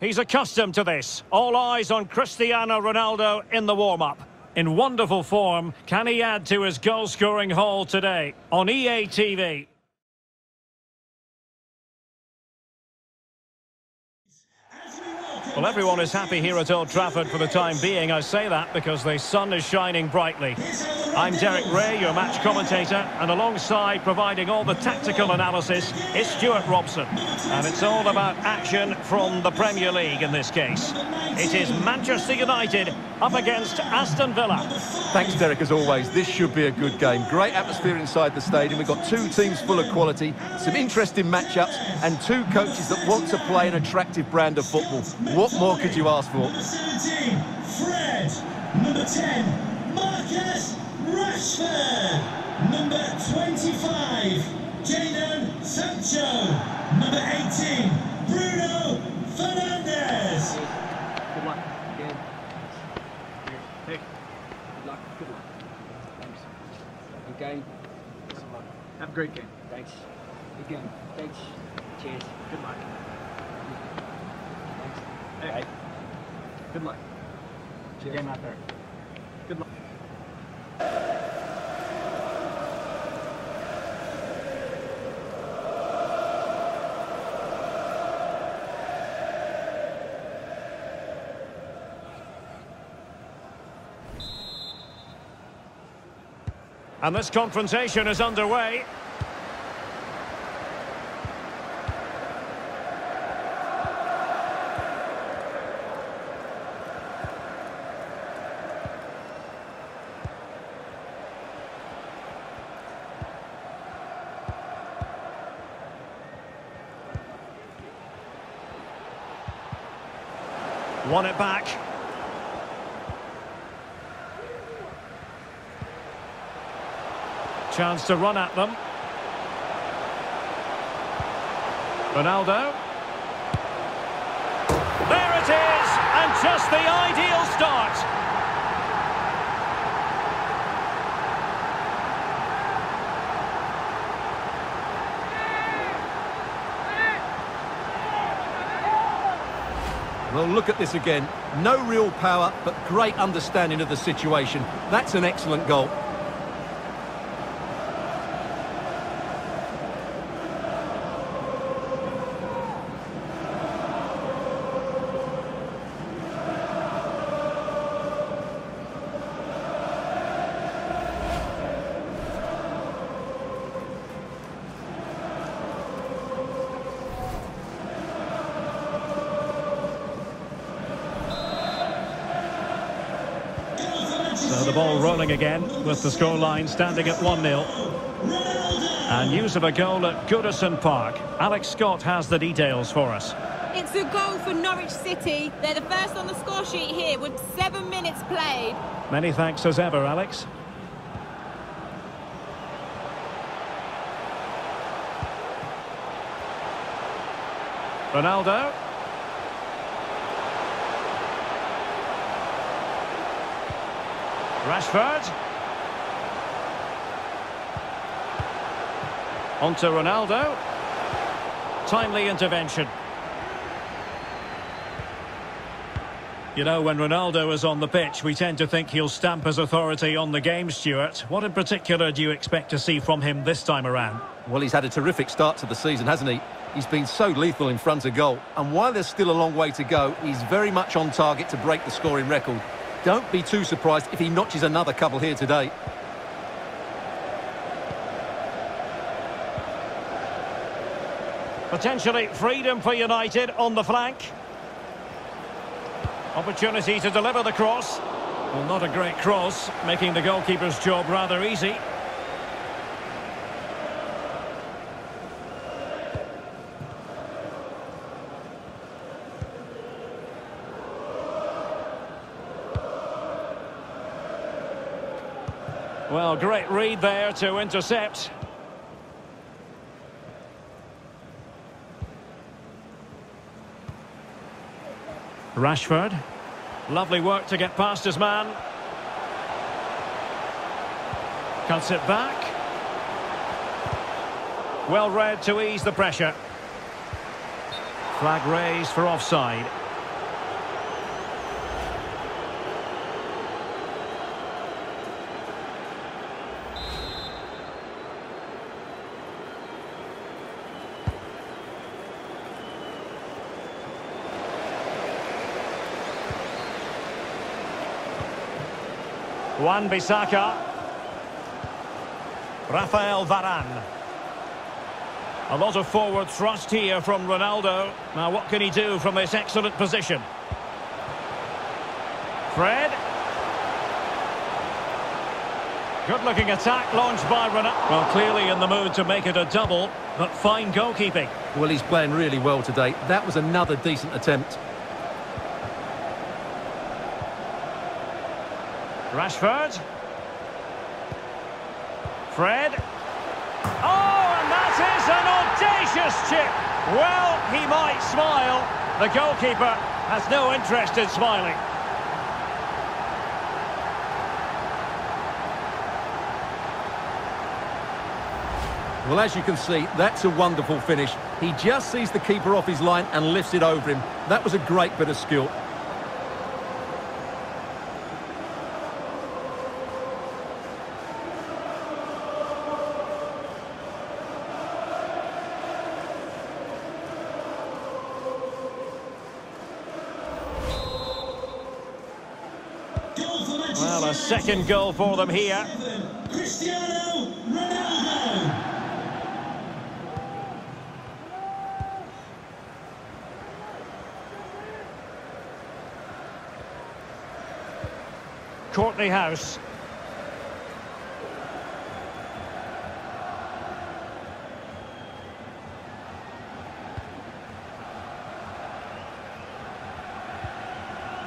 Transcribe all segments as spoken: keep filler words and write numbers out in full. He's accustomed to this. All eyes on Cristiano Ronaldo in the warm-up. In wonderful form, can he add to his goal-scoring haul today on E A T V? Well, everyone is happy here at Old Trafford for the time being. I say that because the sun is shining brightly. I'm Derek Ray, your match commentator, and alongside providing all the tactical analysis is Stuart Robson. And it's all about action from the Premier League in this case. It is Manchester United up against Aston Villa. Thanks, Derek, as always. This should be a good game. Great atmosphere inside the stadium. We've got two teams full of quality, some interesting matchups, and two coaches that want to play an attractive brand of football. What more could you ask for? Fred, number ten, Marcus. Rashford, number twenty-five, Jadon Sancho, number eighteen, Bruno Fernandes. Good luck. Good. Good luck. Good luck. Thanks. Good game. Have a great game. Thanks. Good game. Thanks. Cheers. Good luck. Thanks. Hey. Right. Good luck. Cheers. Game out there. Good luck. And this confrontation is underway. Won it back. Chance to run at them. Ronaldo. There it is, and just the ideal start. Well, look at this again. No real power, but great understanding of the situation. That's an excellent goal. So the ball rolling again with the scoreline standing at one nil. And news of a goal at Goodison Park. Alex Scott has the details for us. It's a goal for Norwich City. They're the first on the score sheet here with seven minutes played. Many thanks as ever, Alex. Ronaldo. Rashford. On to Ronaldo. Timely intervention. You know, when Ronaldo is on the pitch, we tend to think he'll stamp his authority on the game, Stuart. What in particular do you expect to see from him this time around? Well, he's had a terrific start to the season, hasn't he? He's been so lethal in front of goal. And while there's still a long way to go, he's very much on target to break the scoring record. Don't be too surprised if he notches another couple here today. Potentially freedom for United on the flank. Opportunity to deliver the cross. Well, not a great cross, making the goalkeeper's job rather easy. Well, great read there to intercept. Rashford. Lovely work to get past his man. Cuts it back. Well read to ease the pressure. Flag raised for offside. Wan-Bissaka. Rafael Varane. A lot of forward thrust here from Ronaldo. Now what can he do from this excellent position? Fred. Good looking attack launched by Ronaldo. Well, clearly in the mood to make it a double, but fine goalkeeping. Well, he's playing really well today. That was another decent attempt. Rashford. Fred. Oh, and that is an audacious chip. Well, he might smile. The goalkeeper has no interest in smiling. Well, as you can see, that's a wonderful finish. He just sees the keeper off his line and lifts it over him. That was a great bit of skill. Well, a second goal for them here. Cristiano Ronaldo. Courtney House.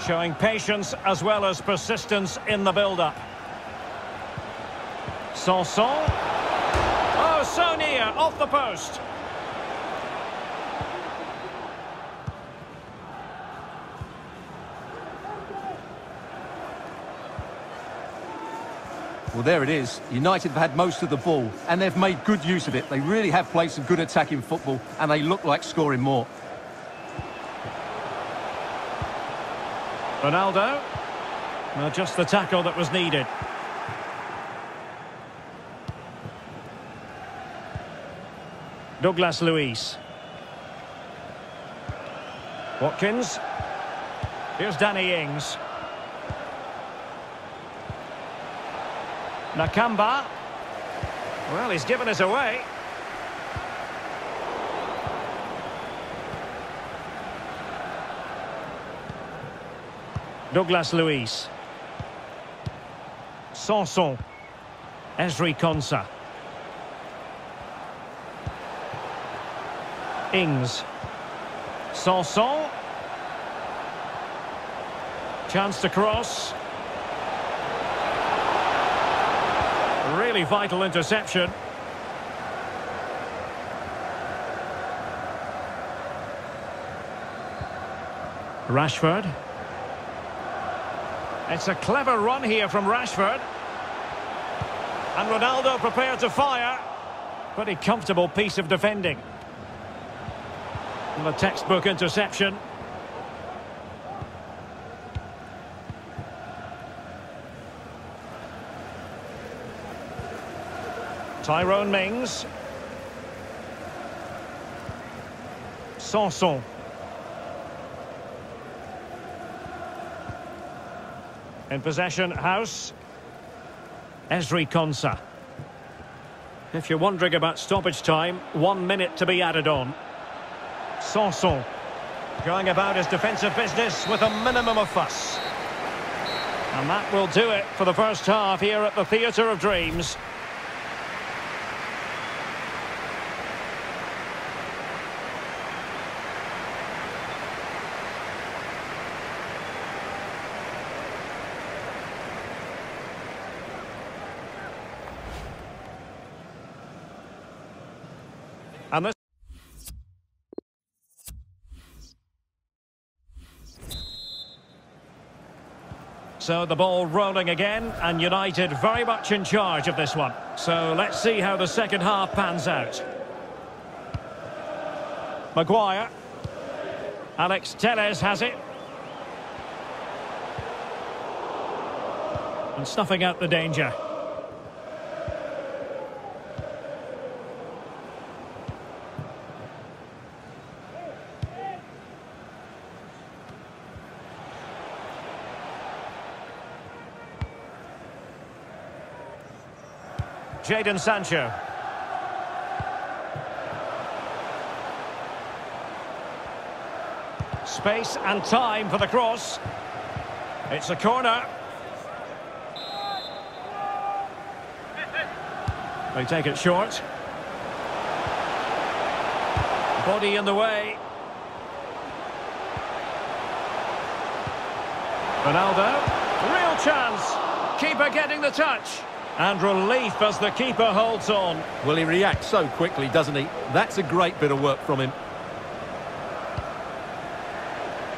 Showing patience as well as persistence in the build-up. Sanson. Oh, so near, off the post. Well, there it is. United have had most of the ball, and they've made good use of it. They really have played some good attacking football, and they look like scoring more. Ronaldo. Well, just the tackle that was needed. Douglas Luiz. Watkins. Here's Danny Ings. Nakamba. Well, he's given us away. Douglas Luiz. Sanson. Ezri Konsa. Ings. Sanson. Chance to cross. Really vital interception. Rashford. It's a clever run here from Rashford. And Ronaldo prepared to fire. Pretty comfortable piece of defending. And the textbook interception. Tyrone Mings. Sanson. In possession, House. Ezri Konsa. If you're wondering about stoppage time, one minute to be added on. Sanson. Going about his defensive business with a minimum of fuss. And that will do it for the first half here at the Theatre of Dreams. So the ball rolling again, and United very much in charge of this one. So let's see how the second half pans out. Maguire. Alex Telles has it. And snuffing out the danger. Jadon Sancho. Space and time for the cross. It's a corner. They take it short. Body in the way. Ronaldo. Real chance. Keeper getting the touch. And relief as the keeper holds on. Well, he reacts so quickly, doesn't he? That's a great bit of work from him.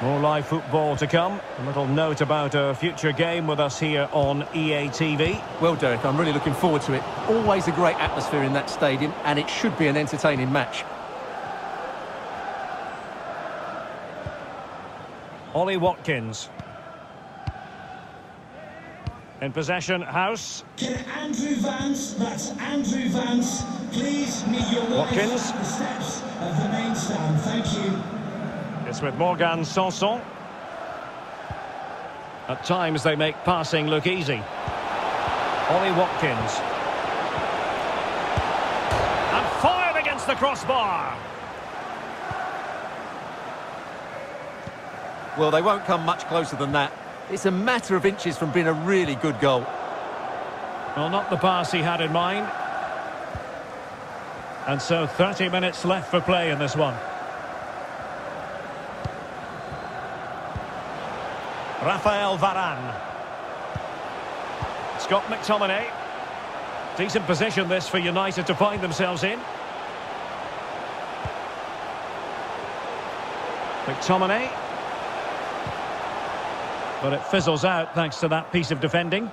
More live football to come. A little note about a future game with us here on E A T V. Well, Derek, I'm really looking forward to it. Always a great atmosphere in that stadium, and it should be an entertaining match. Ollie Watkins. In possession, House. To Andrew Vance, that's Andrew Vance. Please meet your Watkins. The steps of the main stand. Thank you. It's with Morgan Sanson. At times they make passing look easy. Ollie Watkins. And fired against the crossbar. Well, they won't come much closer than that. It's a matter of inches from being a really good goal. Well, not the pass he had in mind. And so thirty minutes left for play in this one. Rafael Varane. Scott McTominay. Decent position this for United to find themselves in. McTominay. But it fizzles out thanks to that piece of defending.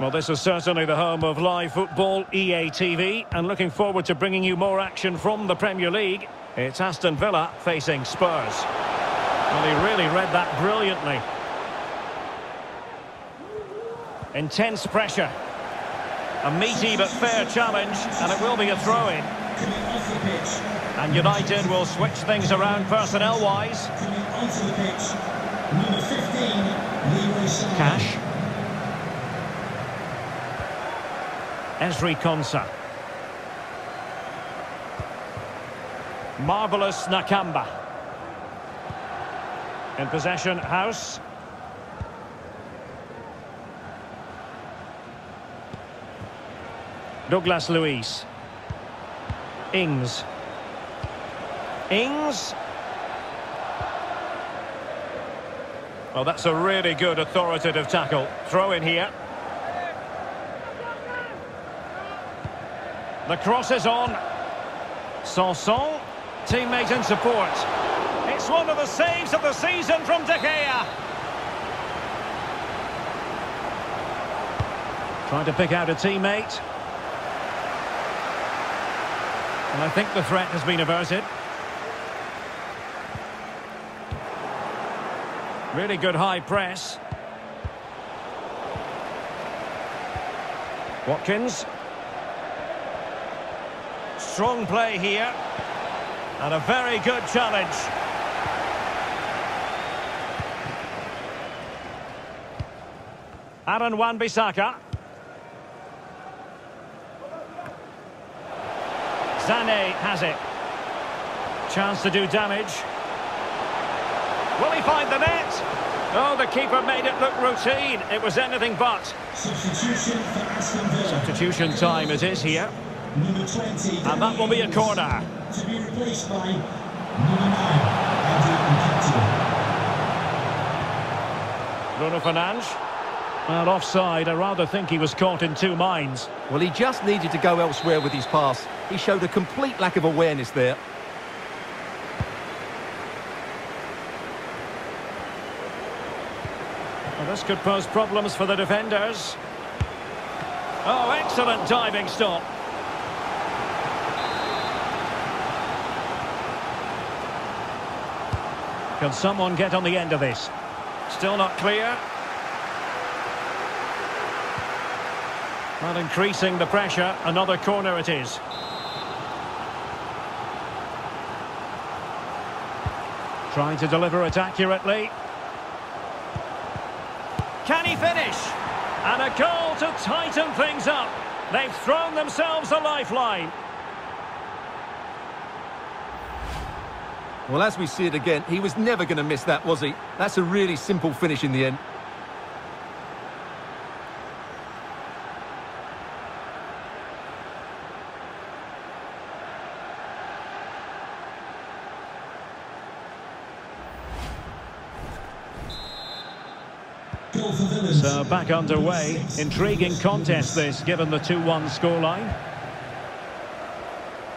Well, this is certainly the home of live football, E A T V, and looking forward to bringing you more action from the Premier League. It's Aston Villa facing Spurs. Well, he really read that brilliantly. Intense pressure. A meaty but fair challenge, and it will be a throw-in. And United will switch things around personnel-wise. Number fifteen, Cash. Ezri Konsa. Marvellous Nakamba. In possession, House. Douglas Luiz. Ings. Ings. Well, that's a really good authoritative tackle. Throw in here. The cross is on. Sanson, teammate in support. It's one of the saves of the season from De Gea. Trying to pick out a teammate. And I think the threat has been averted. Really good high press. Watkins. Strong play here. And a very good challenge. Aaron Wan-Bissaka. Zane has it. Chance to do damage. Will he find the net? Oh, the keeper made it look routine. It was anything but. Substitution for Aston Villa. Substitution time it is here. Number twenty. And that will be a corner. To be replaced by number nine, Andrew Vance. Bruno Fernandes. Well, offside, I rather think he was caught in two minds. Well, he just needed to go elsewhere with his pass. He showed a complete lack of awareness there. Well, this could pose problems for the defenders. Oh, excellent diving stop. Can someone get on the end of this? Still not clear. Well, increasing the pressure. Another corner it is. Trying to deliver it accurately. Can he finish? And a goal to tighten things up. They've thrown themselves a lifeline. Well, as we see it again, he was never going to miss that, was he? That's a really simple finish in the end. So back underway. Intriguing contest this, given the two one scoreline.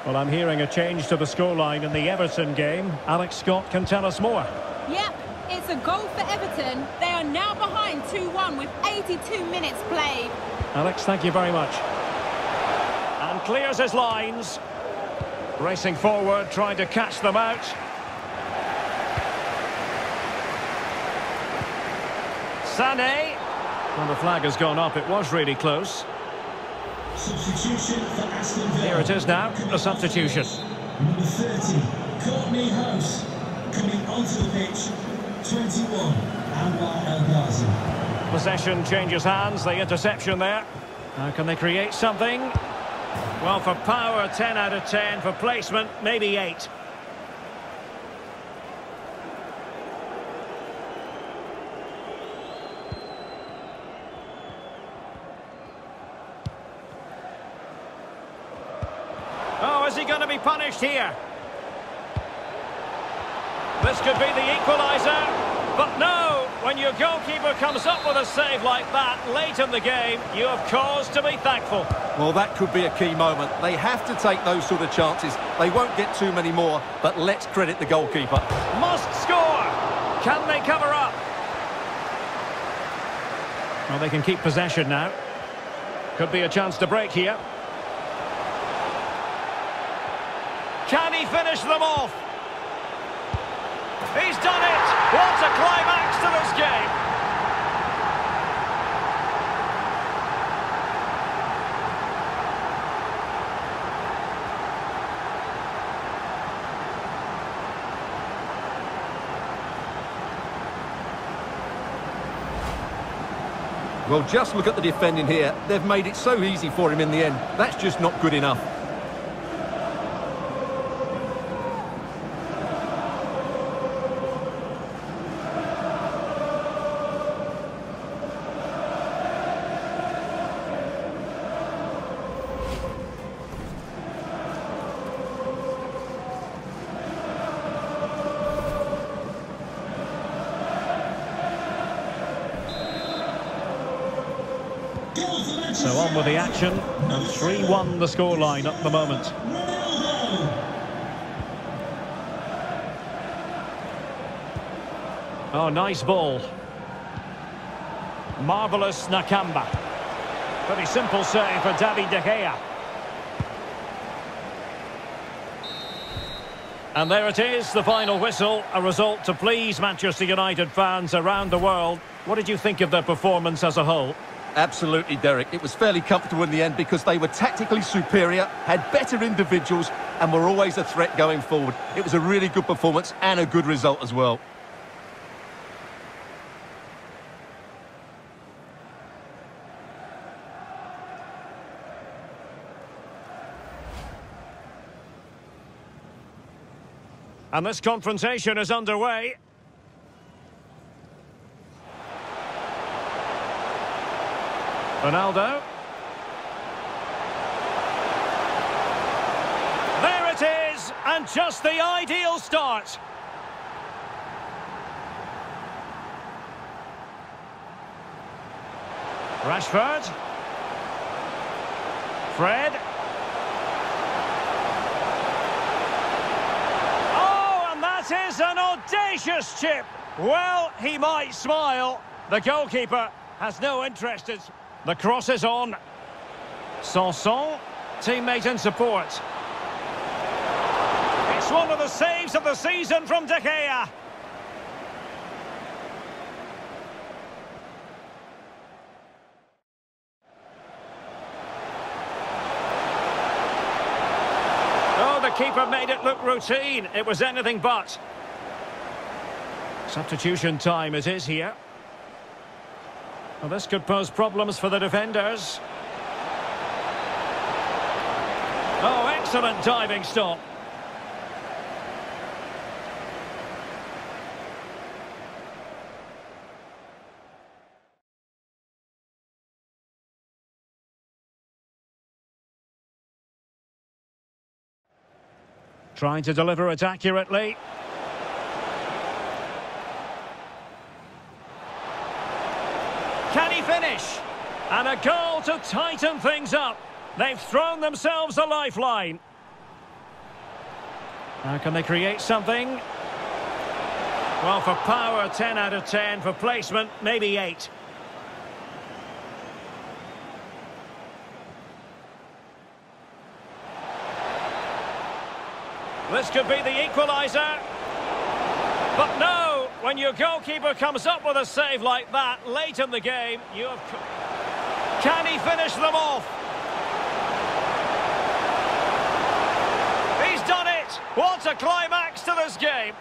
Well, I'm hearing a change to the scoreline in the Everton game. Alex Scott can tell us more. Yep, it's a goal for Everton. They are now behind two one with eighty-two minutes played. Alex, thank you very much. And clears his lines. Racing forward, trying to catch them out. Sané. Well, the flag has gone up. It was really close. Substitution for Aston Villa. Here it is now, a substitution. Number thirty, Courtney House, coming onto the pitch, twenty-one, Anwar El. Possession changes hands, the interception there. Now can they create something? Well, for power, ten out of ten. For placement, maybe eight. Is he going to be punished here? This could be the equaliser, but no, when your goalkeeper comes up with a save like that late in the game, you have cause to be thankful. Well, that could be a key moment. They have to take those sort of chances. They won't get too many more, but let's credit the goalkeeper. Must score. Can they cover up? Well, they can keep possession now. Could be a chance to break here. Can he finish them off? He's done it! What a climax to this game! Well, just look at the defending here. They've made it so easy for him in the end. That's just not good enough. So on with the action, and three one the scoreline at the moment. Oh, nice ball. Marvellous Nakamba. Pretty simple save for David De Gea. And there it is, the final whistle. A result to please Manchester United fans around the world. What did you think of their performance as a whole? Absolutely, Derek. It was fairly comfortable in the end because they were tactically superior, had better individuals, and were always a threat going forward. It was a really good performance and a good result as well. And this confrontation is underway. Ronaldo. There it is, and just the ideal start. Rashford. Fred. Oh, and that is an audacious chip. Well, he might smile. The goalkeeper has no interest. The cross is on. Sanson, teammate in support. It's one of the saves of the season from De Gea. Oh, the keeper made it look routine. It was anything but. Substitution time it is here. Well, this could pose problems for the defenders. Oh, excellent diving stop. Trying to deliver it accurately. Can he finish? And a goal to tighten things up. They've thrown themselves a lifeline. Now can they create something? Well, for power, ten out of ten. For placement, maybe eight. This could be the equaliser. But no! When your goalkeeper comes up with a save like that late in the game, you have... Can he finish them off? He's done it! What a climax to this game!